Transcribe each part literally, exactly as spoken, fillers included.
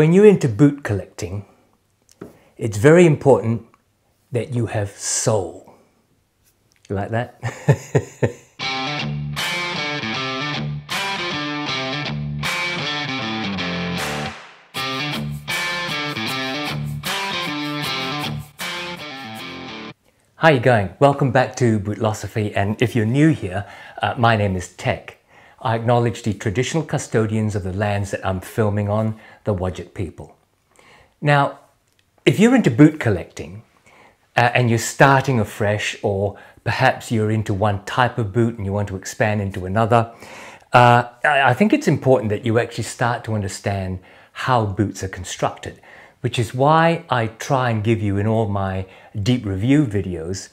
When you're into boot collecting, it's very important that you have soul. You like that? How are you going? Welcome back to Bootlosophy, and if you're new here, uh, my name is Tech. I acknowledge the traditional custodians of the lands that I'm filming on, the Wadjuk people. Now, if you're into boot collecting uh, and you're starting afresh, or perhaps you're into one type of boot and you want to expand into another, uh, I think it's important that you actually start to understand how boots are constructed, which is why I try and give you in all my deep review videos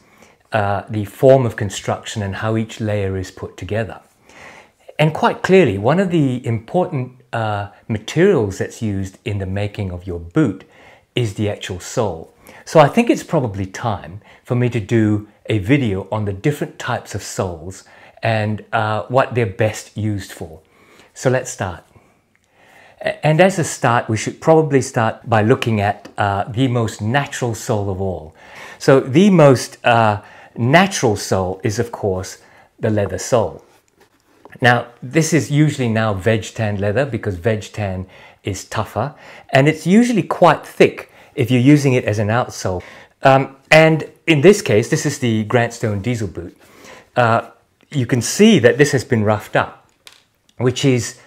uh, the form of construction and how each layer is put together. And quite clearly, one of the important uh, materials that's used in the making of your boot is the actual sole. So I think it's probably time for me to do a video on the different types of soles and uh, what they're best used for. So let's start. And as a start, we should probably start by looking at uh, the most natural sole of all. So the most uh, natural sole is, of course, the leather sole. Now, this is usually now veg tan leather because veg tan is tougher, and it's usually quite thick if you're using it as an outsole. Um, and in this case, this is the Grant Stone diesel boot. Uh, you can see that this has been roughed up, which is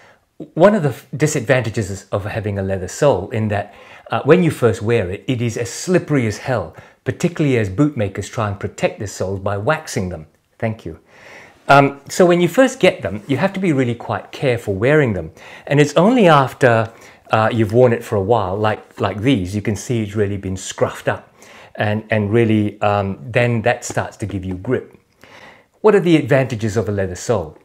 one of the disadvantages of having a leather sole, in that uh, when you first wear it, it is as slippery as hell, particularly as bootmakers try and protect the soles by waxing them. Thank you. Um, so when you first get them, you have to be really quite careful wearing them. And it's only after uh, you've worn it for a while, like, like these, you can see it's really been scruffed up. And, and really, um, then that starts to give you grip. What are the advantages of a leather sole?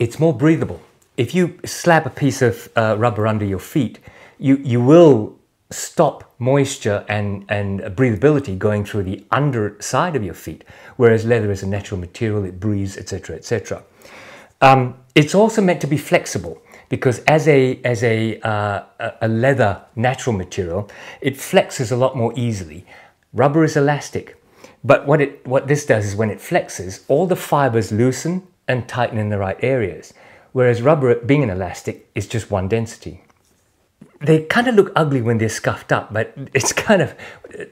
It's more breathable. If you slap a piece of uh, rubber under your feet, you, you will stop moisture and, and breathability going through the underside of your feet, whereas leather is a natural material, it breathes, et cetera, et cetera. Um, it's also meant to be flexible, because as a, as a, uh, a leather natural material, it flexes a lot more easily. Rubber is elastic, but what, it, what this does is when it flexes, all the fibers loosen and tighten in the right areas, whereas rubber, being an elastic, is just one density. They kind of look ugly when they're scuffed up, but it's kind of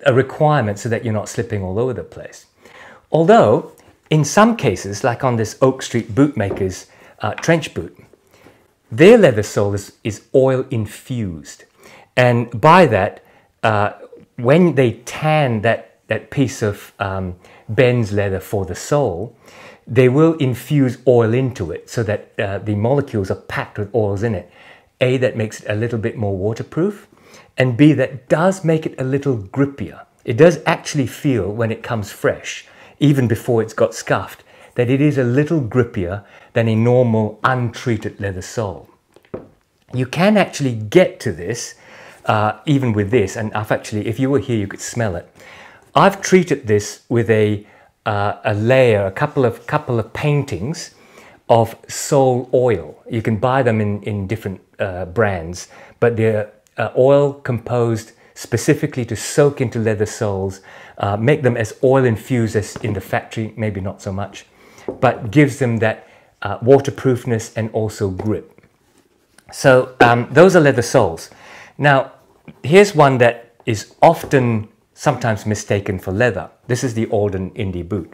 a requirement so that you're not slipping all over the place. Although, in some cases, like on this Oak Street Bootmakers uh, trench boot, their leather sole is, is oil infused. And by that, uh, when they tan that, that piece of um, Ben's leather for the sole, they will infuse oil into it so that uh, the molecules are packed with oils in it. A, that makes it a little bit more waterproof, and B, that does make it a little grippier. It does actually feel, when it comes fresh, even before it's got scuffed, that it is a little grippier than a normal untreated leather sole. You can actually get to this, uh, even with this, and I've actually, if you were here, you could smell it. I've treated this with a, uh, a layer, a couple of, couple of paintings of sole oil. You can buy them in, in different uh, brands, but they're uh, oil composed specifically to soak into leather soles, uh, make them as oil infused as in the factory, maybe not so much, but gives them that uh, waterproofness and also grip. So um, those are leather soles. Now, here's one that is often sometimes mistaken for leather. This is the Alden indie boot.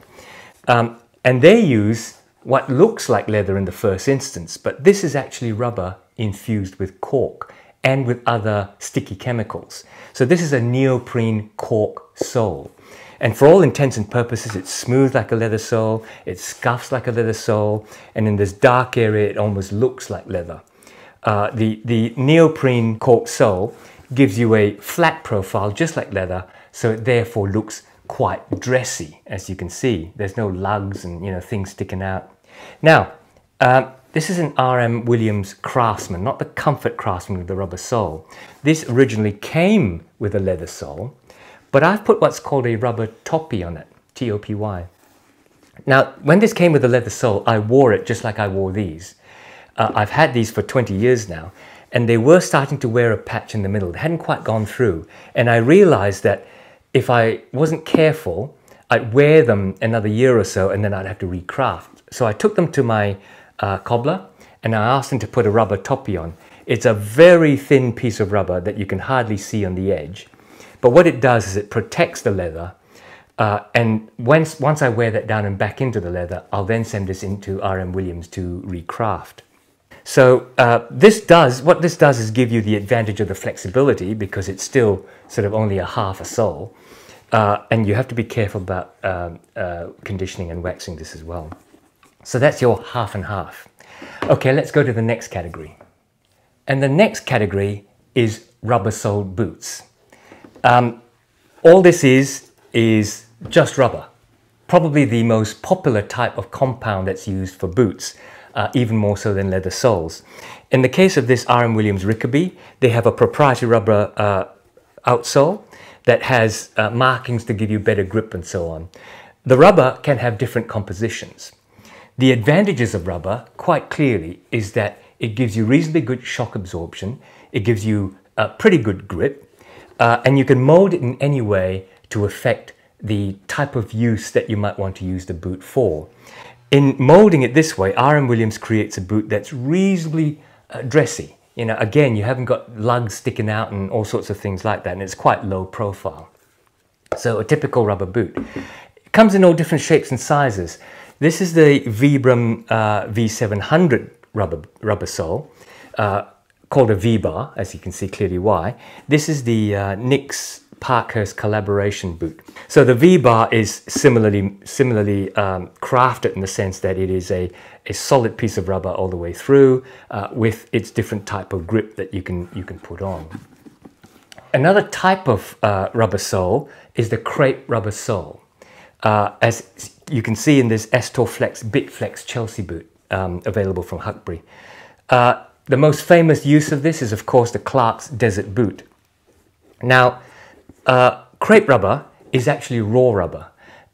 Um, and they use what looks like leather in the first instance, but this is actually rubber infused with cork and with other sticky chemicals. So this is a neoprene cork sole. And for all intents and purposes, it's smooth like a leather sole, it scuffs like a leather sole, and in this dark area, it almost looks like leather. Uh, the, the neoprene cork sole gives you a flat profile, just like leather, so it therefore looks quite dressy, as you can see. There's no lugs and, you know, things sticking out. Now, um, this is an R M Williams Craftsman, not the Comfort Craftsman with the rubber sole. This originally came with a leather sole, but I've put what's called a rubber toppy on it, T O P Y. Now, when this came with a leather sole, I wore it just like I wore these. Uh, I've had these for twenty years now, and they were starting to wear a patch in the middle. They hadn't quite gone through. And I realized that if I wasn't careful, I'd wear them another year or so and then I'd have to recraft. So I took them to my uh, cobbler and I asked him to put a rubber toppy on. It's a very thin piece of rubber that you can hardly see on the edge. But what it does is it protects the leather. Uh, and once, once I wear that down and back into the leather, I'll then send this into R M Williams to recraft. So uh, this does, what this does is give you the advantage of the flexibility because it's still sort of only a half a sole. Uh, and you have to be careful about um, uh, conditioning and waxing this as well. So that's your half and half. Okay, let's go to the next category. And the next category is rubber-soled boots. Um, all this is, is just rubber. Probably the most popular type of compound that's used for boots, uh, even more so than leather soles. In the case of this R M Williams Rickaby, they have a proprietary rubber uh, outsole that has uh, markings to give you better grip and so on. The rubber can have different compositions. The advantages of rubber, quite clearly, is that it gives you reasonably good shock absorption, it gives you a pretty good grip, uh, and you can mold it in any way to affect the type of use that you might want to use the boot for. In molding it this way, R M Williams creates a boot that's reasonably uh, dressy. You know, again, you haven't got lugs sticking out and all sorts of things like that, and it's quite low profile. So a typical rubber boot. It comes in all different shapes and sizes. This is the Vibram uh, V seven hundred rubber, rubber sole, uh, called a V-bar, as you can see clearly why. This is the uh, NYX Parkhurst collaboration boot. So the V-bar is similarly, similarly um, crafted in the sense that it is a, a solid piece of rubber all the way through uh, with its different type of grip that you can, you can put on. Another type of uh, rubber sole is the crepe rubber sole. Uh, as you can see in this Astorflex Bitflex Chelsea boot um, available from Huckbury. Uh, the most famous use of this is of course the Clark's desert boot. Now, Uh, crepe rubber is actually raw rubber.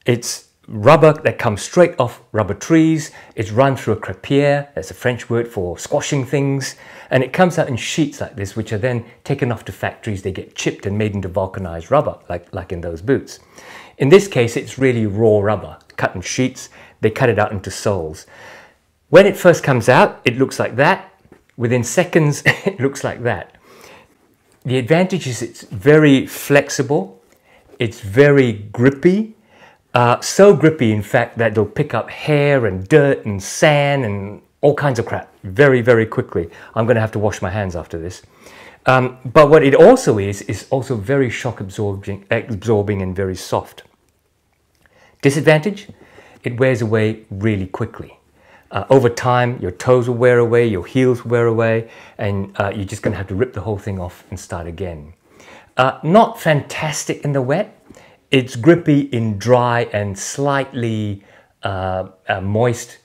It's rubber that comes straight off rubber trees. It's run through a crêpière, that's a French word for squashing things, and it comes out in sheets like this, which are then taken off to factories. They get chipped and made into vulcanized rubber, like, like in those boots. In this case, it's really raw rubber, cut in sheets. They cut it out into soles. When it first comes out, it looks like that. Within seconds, it looks like that. The advantage is it's very flexible, it's very grippy, uh, so grippy in fact that they'll pick up hair and dirt and sand and all kinds of crap very, very quickly. I'm going to have to wash my hands after this. Um, but what it also is, is also very shock absorbing, absorbing and very soft. Disadvantage? It wears away really quickly. Uh, over time, your toes will wear away, your heels wear away, and uh, you're just going to have to rip the whole thing off and start again. Uh, not fantastic in the wet. It's grippy in dry and slightly uh, uh, moist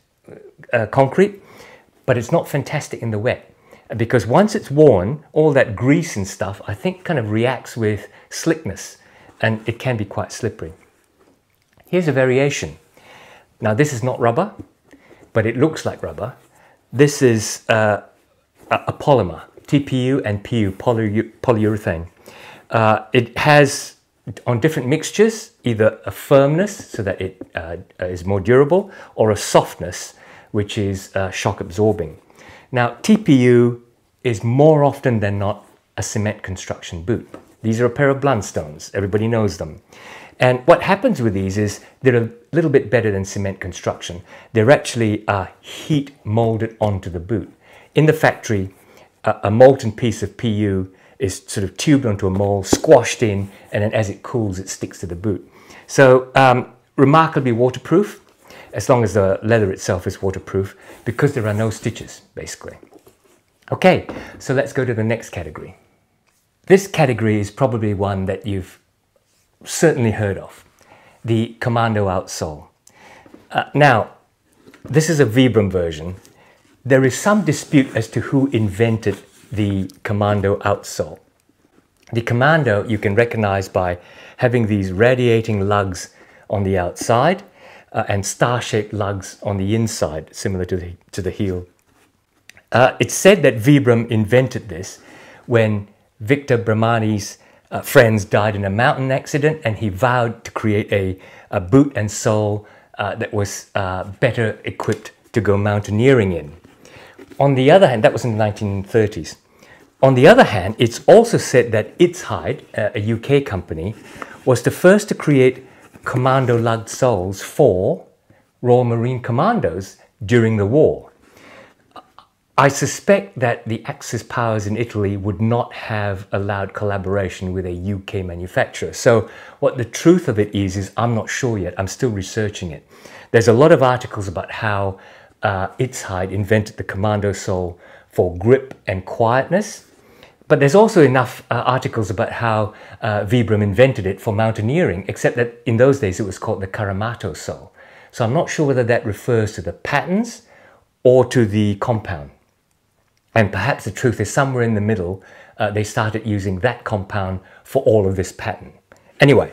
uh, concrete, but it's not fantastic in the wet. Because once it's worn, all that grease and stuff, I think, kind of reacts with slickness, and it can be quite slippery. Here's a variation. Now, this is not rubber, but it looks like rubber. This is uh, a polymer, T P U and P U, poly polyurethane. Uh, it has, on different mixtures, either a firmness, so that it uh, is more durable, or a softness, which is uh, shock absorbing. Now, T P U is more often than not a cement construction boot. These are a pair of Blundstones, everybody knows them. And what happens with these is they're a little bit better than cement construction. They're actually uh, heat molded onto the boot. In the factory, uh, a molten piece of P U is sort of tubed onto a mold, squashed in, and then as it cools, it sticks to the boot. So um, remarkably waterproof, as long as the leather itself is waterproof, because there are no stitches, basically. Okay, so let's go to the next category. This category is probably one that you've certainly heard of, the commando outsole. Uh, now, this is a Vibram version. There is some dispute as to who invented the commando outsole. The commando you can recognize by having these radiating lugs on the outside uh, and star-shaped lugs on the inside, similar to the, to the heel. Uh, it's said that Vibram invented this when Victor Bramani's uh, friends died in a mountain accident, and he vowed to create a, a boot and sole uh, that was uh, better equipped to go mountaineering in. On the other hand, that was in the nineteen thirties. On the other hand, it's also said that Itshide, a U K company, was the first to create commando lugged soles for Royal Marine Commandos during the war. I suspect that the Axis powers in Italy would not have allowed collaboration with a U K manufacturer. So what the truth of it is, is I'm not sure yet. I'm still researching it. There's a lot of articles about how uh, Itshide invented the commando sole for grip and quietness. But there's also enough uh, articles about how uh, Vibram invented it for mountaineering, except that in those days it was called the Caramato sole. So I'm not sure whether that refers to the patterns or to the compound. And perhaps the truth is somewhere in the middle. Uh, they started using that compound for all of this pattern. Anyway,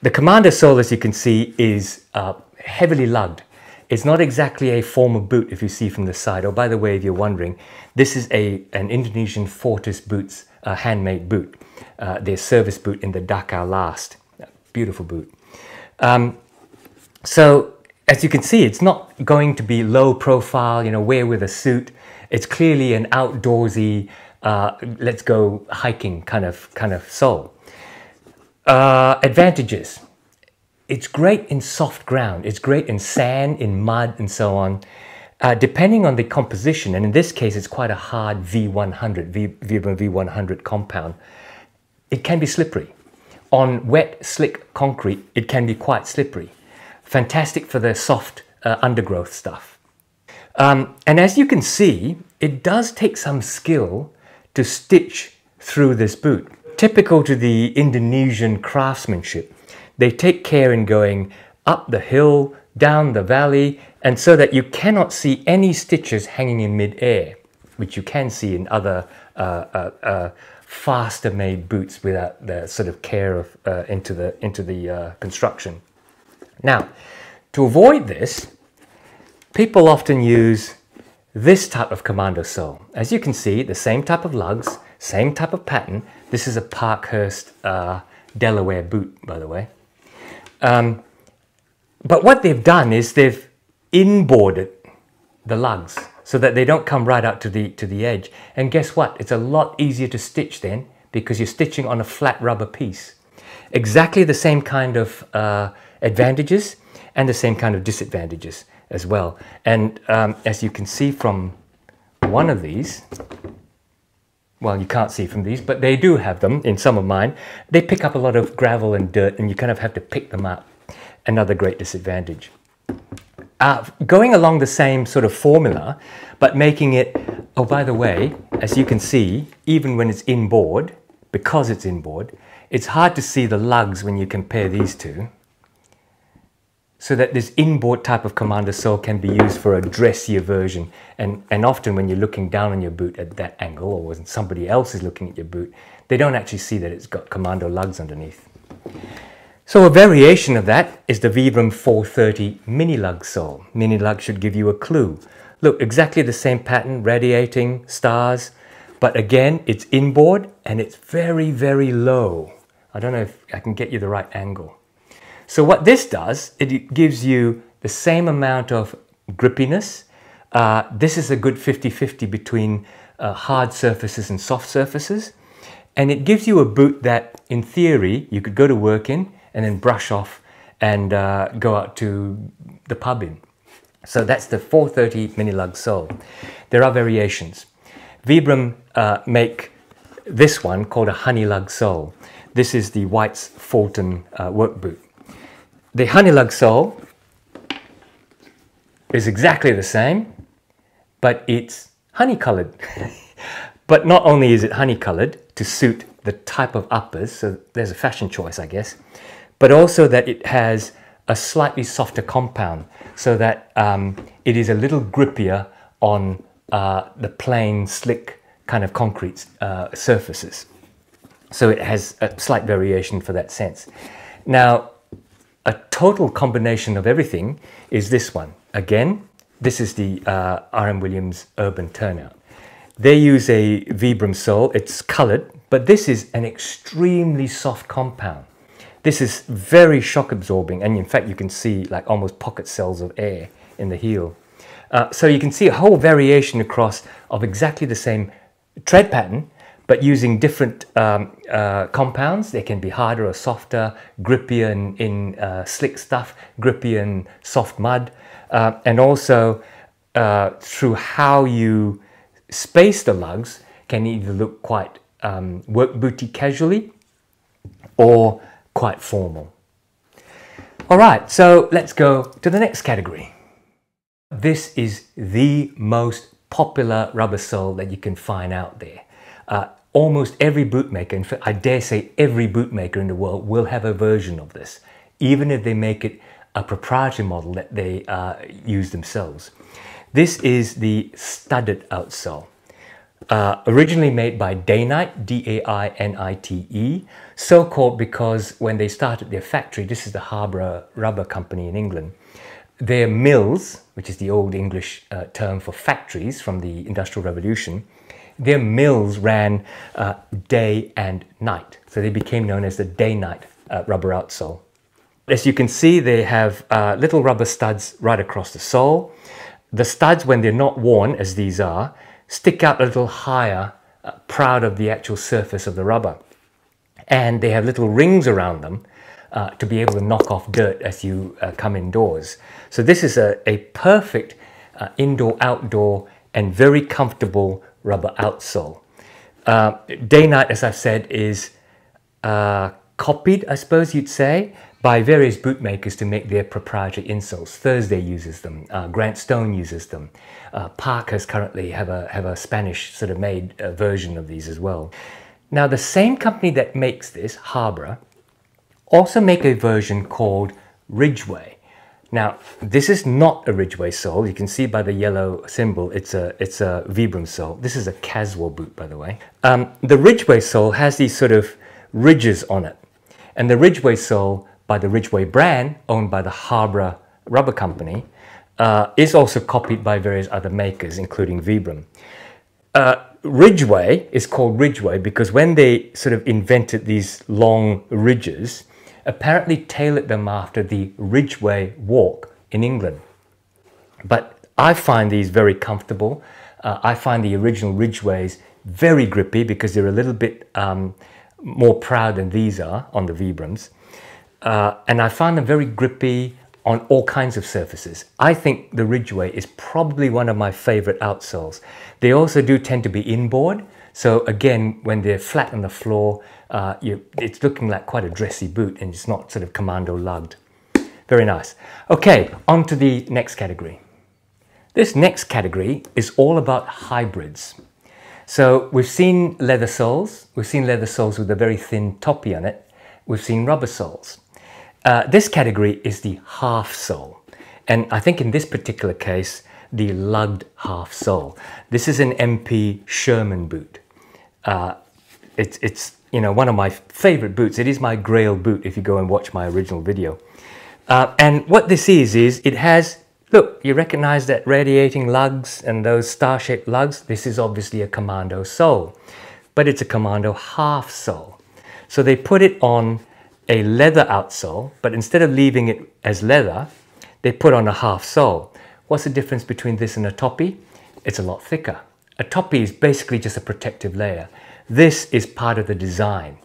the commando sole, as you can see, is uh, heavily lugged. It's not exactly a formal boot if you see from the side. Oh, by the way, if you're wondering, this is a, an Indonesian Fortis boots, uh, handmade boot, uh, their service boot in the Dachau last. Beautiful boot. Um, so as you can see, it's not going to be low profile, you know, wear with a suit. It's clearly an outdoorsy, uh, let's go hiking kind of, kind of sole. Uh, advantages. It's great in soft ground. It's great in sand, in mud, and so on. Uh, depending on the composition, and in this case, it's quite a hard V one hundred, Vibram V one hundred compound, it can be slippery. On wet, slick concrete, it can be quite slippery. Fantastic for the soft uh, undergrowth stuff. Um, and as you can see, it does take some skill to stitch through this boot. Typical to the Indonesian craftsmanship, they take care in going up the hill, down the valley, and so that you cannot see any stitches hanging in mid-air, which you can see in other uh, uh, uh, faster made boots without the sort of care of, uh, into the, into the uh, construction. Now, to avoid this, people often use this type of commando sole. As you can see, the same type of lugs, same type of pattern. This is a Parkhurst uh, Delaware boot, by the way. Um, but what they've done is they've inboarded the lugs so that they don't come right out to the, to the edge. And guess what? It's a lot easier to stitch then because you're stitching on a flat rubber piece. Exactly the same kind of uh, advantages and the same kind of disadvantages as well. And um, as you can see from one of these, well, you can't see from these, but they do have them in some of mine. They pick up a lot of gravel and dirt, and you kind of have to pick them up. Another great disadvantage. Uh, going along the same sort of formula, but making it, oh, by the way, as you can see, even when it's inboard, because it's inboard, it's hard to see the lugs when you compare these two. So that this inboard type of commando sole can be used for a dressier version. And, and often when you're looking down on your boot at that angle, or when somebody else is looking at your boot, they don't actually see that it's got commando lugs underneath. So a variation of that is the Vibram four thirty mini lug sole. Mini lug should give you a clue. Look, exactly the same pattern, radiating stars, but again, it's inboard and it's very, very low. I don't know if I can get you the right angle. So what this does, it gives you the same amount of grippiness. Uh, this is a good fifty fifty between uh, hard surfaces and soft surfaces. And it gives you a boot that, in theory, you could go to work in and then brush off and uh, go out to the pub in. So that's the four thirty mini lug sole. There are variations. Vibram uh, make this one called a honey lug sole. This is the White's Fulton uh, work boot. The honey lug sole is exactly the same, but it's honey coloured. But not only is it honey coloured to suit the type of uppers, so there's a fashion choice, I guess, but also that it has a slightly softer compound so that um, it is a little grippier on uh, the plain, slick kind of concrete uh, surfaces. So it has a slight variation for that sense. Now, a total combination of everything is this one. Again, this is the uh, R M Williams Urban Turnout. They use a Vibram sole, it's coloured, but this is an extremely soft compound. This is very shock absorbing, and in fact you can see like almost pocket cells of air in the heel. Uh, so you can see a whole variation across of exactly the same tread pattern, but using different um, uh, compounds. They can be harder or softer, grippier in, in uh, slick stuff, grippier in soft mud, uh, and also uh, through how you space the lugs can either look quite um, work booty casually or quite formal. All right, so let's go to the next category. This is the most popular rubber sole that you can find out there. Uh, almost every bootmaker, in fact I dare say every bootmaker in the world, will have a version of this, even if they make it a proprietary model that they uh, use themselves. This is the studded outsole, uh, originally made by Daynite, D A I N I T E, so called because when they started their factory, this is the Harborough Rubber Company in England, their mills, which is the old English uh, term for factories from the Industrial Revolution, their mills ran uh, day and night. So they became known as the Daynite uh, rubber outsole. As you can see, they have uh, little rubber studs right across the sole. The studs, when they're not worn, as these are, stick out a little higher, uh, proud of the actual surface of the rubber. And they have little rings around them uh, to be able to knock off dirt as you uh, come indoors. So this is a, a perfect uh, indoor-outdoor and very comfortable rubber outsole. Uh, Daynite, as I've said, is uh, copied, I suppose you'd say, by various bootmakers to make their proprietary insoles. Thursday uses them, uh, Grant Stone uses them, uh, Parkhurst currently have a, have a Spanish sort of made uh, version of these as well. Now the same company that makes this, Harborough, also make a version called Ridgeway. Now this is not a Ridgeway sole, you can see by the yellow symbol it's a, it's a Vibram sole. This is a Caswell boot, by the way. Um, the Ridgeway sole has these sort of ridges on it, and the Ridgeway sole by the Ridgeway brand, owned by the Harborough Rubber Company, uh, is also copied by various other makers, including Vibram. Uh, Ridgeway is called Ridgeway because when they sort of invented these long ridges, apparently tailored them after the Ridgeway Walk in England. But I find these very comfortable. Uh, I find the original Ridgeways very grippy because they're a little bit um, more proud than these are on the Vibrams. Uh, and I found them very grippy on all kinds of surfaces. I think the Ridgeway is probably one of my favorite outsoles. They also do tend to be inboard. So again, when they're flat on the floor, uh, you, it's looking like quite a dressy boot and it's not sort of commando lugged. Very nice. Okay, on to the next category. This next category is all about hybrids. So we've seen leather soles. We've seen leather soles with a very thin toppy on it. We've seen rubber soles. Uh, this category is the half sole, and I think in this particular case the lugged half sole. This is an M P Sherman boot. Uh, it's, it's you know, one of my favorite boots. It is my grail boot if you go and watch my original video. Uh, and what this is is it has, look, you recognize that radiating lugs and those star-shaped lugs. This is obviously a commando sole, but it's a commando half sole. So they put it on a leather outsole, but instead of leaving it as leather, they put on a half sole. What's the difference between this and a toppy? It's a lot thicker. A toppy is basically just a protective layer. This is part of the design.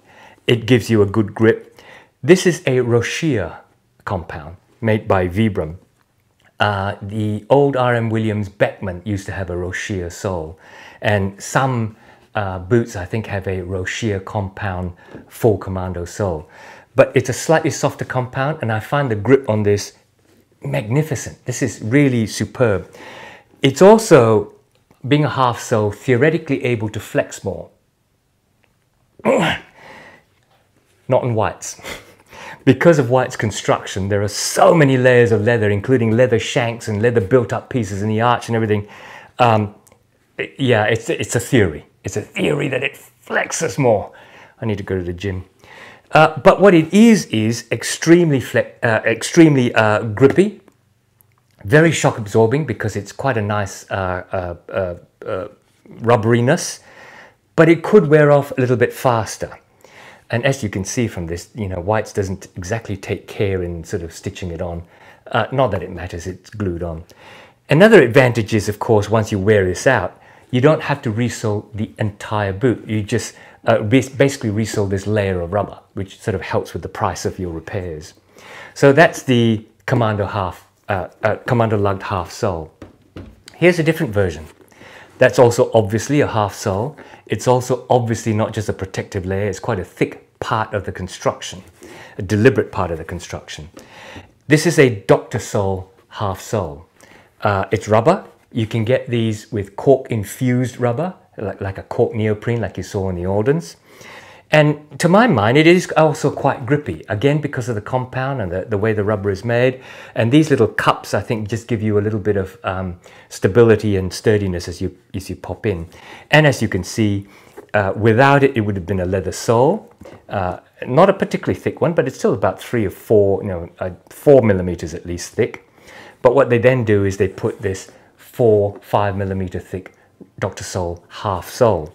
It gives you a good grip. This is a Roshia compound made by Vibram. Uh, the old R M Williams Beckman used to have a Roshia sole, and some uh, boots I think have a Roshia compound full commando sole. But it's a slightly softer compound, and I find the grip on this magnificent. This is really superb. It's also, being a half sole, theoretically able to flex more. Not in White's. Because of White's construction, there are so many layers of leather, including leather shanks and leather built-up pieces in the arch and everything. Um, yeah, it's, it's a theory. It's a theory that it flexes more. I need to go to the gym. Uh, but what it is is extremely fle uh, extremely uh, grippy, very shock absorbing because it's quite a nice uh, uh, uh, uh, rubberiness, but it could wear off a little bit faster. And as you can see from this, you know, White's doesn't exactly take care in sort of stitching it on. Uh, not that it matters, it's glued on. Another advantage is, of course, once you wear this out, you don't have to resole the entire boot. You just uh, basically resole this layer of rubber, which sort of helps with the price of your repairs. So that's the Commando half, uh, uh, Commando lugged half sole. Here's a different version. That's also obviously a half sole. It's also obviously not just a protective layer, it's quite a thick part of the construction, a deliberate part of the construction. This is a Doctor Sole half sole. Uh, it's rubber. You can get these with cork infused rubber, like, like a cork neoprene like you saw in the Aldens. And to my mind, it is also quite grippy, again because of the compound and the, the way the rubber is made. And these little cups, I think, just give you a little bit of um, stability and sturdiness as you, as you pop in. And as you can see, uh, without it, it would have been a leather sole. Uh, not a particularly thick one, but it's still about three or four, you know, uh, four millimeters at least thick. But what they then do is they put this four, five millimeter thick Doctor Sole half sole.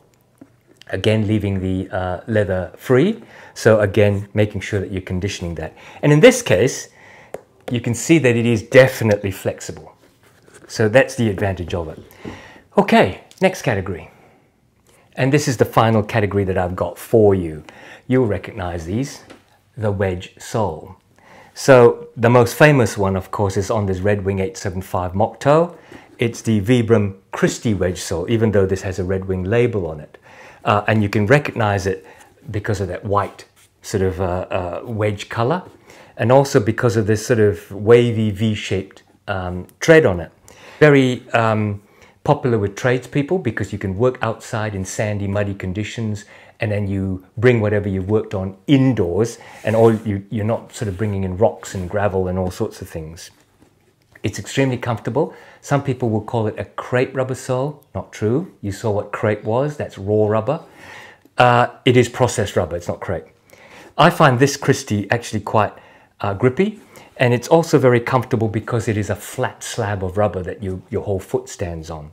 Again, leaving the uh, leather free. So again, making sure that you're conditioning that. And in this case, you can see that it is definitely flexible. So that's the advantage of it. Okay, next category. And this is the final category that I've got for you. You'll recognize these, the wedge sole. So the most famous one, of course, is on this Red Wing eight seventy-five mock toe. It's the Vibram Christie wedge sole, even though this has a Red Wing label on it. Uh, and you can recognize it because of that white sort of uh, uh, wedge color, and also because of this sort of wavy V-shaped um, tread on it. Very um, popular with tradespeople because you can work outside in sandy, muddy conditions, and then you bring whatever you've worked on indoors, and all you, you're not sort of bringing in rocks and gravel and all sorts of things. It's extremely comfortable. Some people will call it a crepe rubber sole. Not true. You saw what crepe was. That's raw rubber. Uh, it is processed rubber. It's not crepe. I find this Christie actually quite uh, grippy, and it's also very comfortable because it is a flat slab of rubber that you, your whole foot stands on.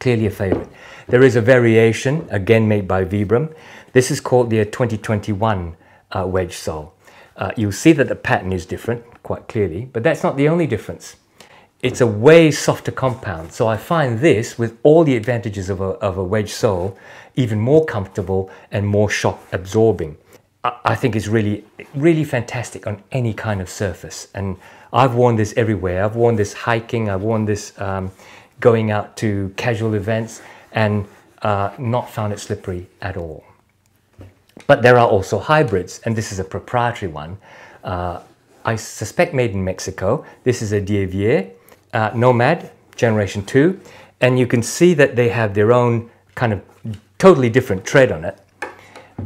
Clearly a favorite. There is a variation, again made by Vibram. This is called the twenty twenty-one uh, wedge sole. Uh, you'll see that the pattern is different, quite clearly, but that's not the only difference. It's a way softer compound, so I find this, with all the advantages of a, of a wedge sole, even more comfortable and more shock absorbing. I, I think it's really, really fantastic on any kind of surface, and I've worn this everywhere. I've worn this hiking, I've worn this um, going out to casual events, and uh, not found it slippery at all. But there are also hybrids, and this is a proprietary one. Uh, I suspect made in Mexico. This is a Dievier uh, Nomad Generation two, and you can see that they have their own kind of totally different tread on it.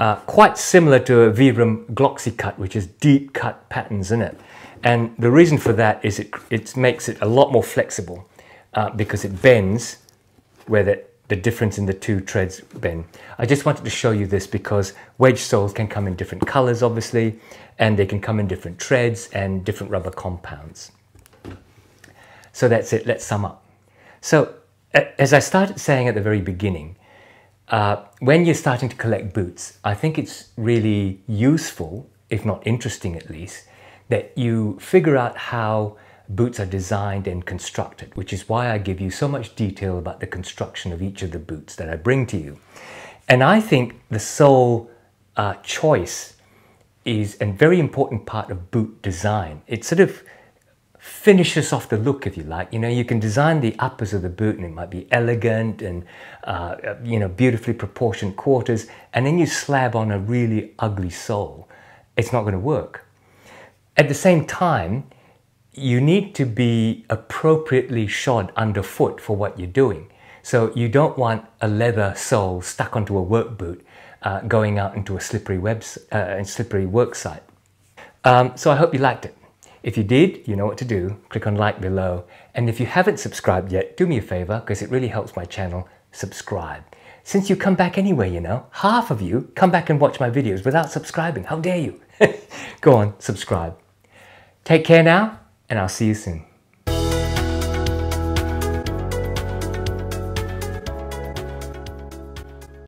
Uh, quite similar to a Vibram Gloxy cut, which is deep cut patterns in it. And the reason for that is it, it makes it a lot more flexible uh, because it bends where that the difference in the two treads bend. I just wanted to show you this because wedge soles can come in different colors, obviously, and they can come in different treads and different rubber compounds. So that's it, let's sum up. So as I started saying at the very beginning, uh, when you're starting to collect boots, I think it's really useful, if not interesting at least, that you figure out how boots are designed and constructed, which is why I give you so much detail about the construction of each of the boots that I bring to you. And I think the sole uh, choice is a very important part of boot design. It sort of finishes off the look, if you like. You know, you can design the uppers of the boot and it might be elegant and, uh, you know, beautifully proportioned quarters, and then you slab on a really ugly sole. It's not going to work. At the same time, you need to be appropriately shod underfoot for what you're doing. So you don't want a leather sole stuck onto a work boot uh, going out into a slippery, webs uh, and slippery work site. Um, so I hope you liked it. If you did, you know what to do. Click on like below. And if you haven't subscribed yet, do me a favor because it really helps my channel. Subscribe. Since you come back anyway, you know, half of you come back and watch my videos without subscribing. How dare you? Go on, subscribe. Take care now. And I'll see you soon.